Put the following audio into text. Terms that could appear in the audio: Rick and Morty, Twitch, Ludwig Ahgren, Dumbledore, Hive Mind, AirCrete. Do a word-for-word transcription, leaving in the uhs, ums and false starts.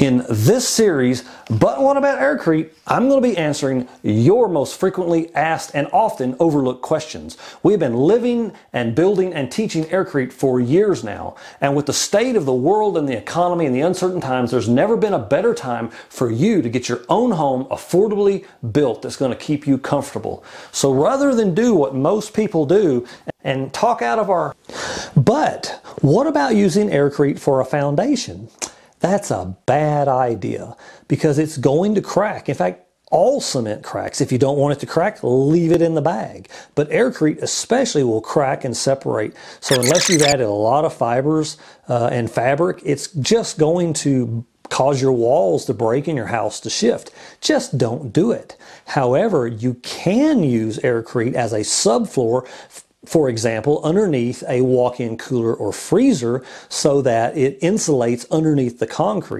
In this series, But What About AirCrete?, I'm going to be answering your most frequently asked and often overlooked questions. We've been living and building and teaching AirCrete for years now, and with the state of the world and the economy and the uncertain times, there's never been a better time for you to get your own home affordably built that's going to keep you comfortable. So rather than do what most people do and talk out of our but, what about using AirCrete for a foundation? That's a bad idea because it's going to crack. In fact, all cement cracks. If you don't want it to crack, leave it in the bag. But AirCrete especially will crack and separate. So unless you've added a lot of fibers uh, and fabric, it's just going to cause your walls to break and your house to shift. Just don't do it. However, you can use AirCrete as a subfloor, for example, underneath a walk-in cooler or freezer so that it insulates underneath the concrete.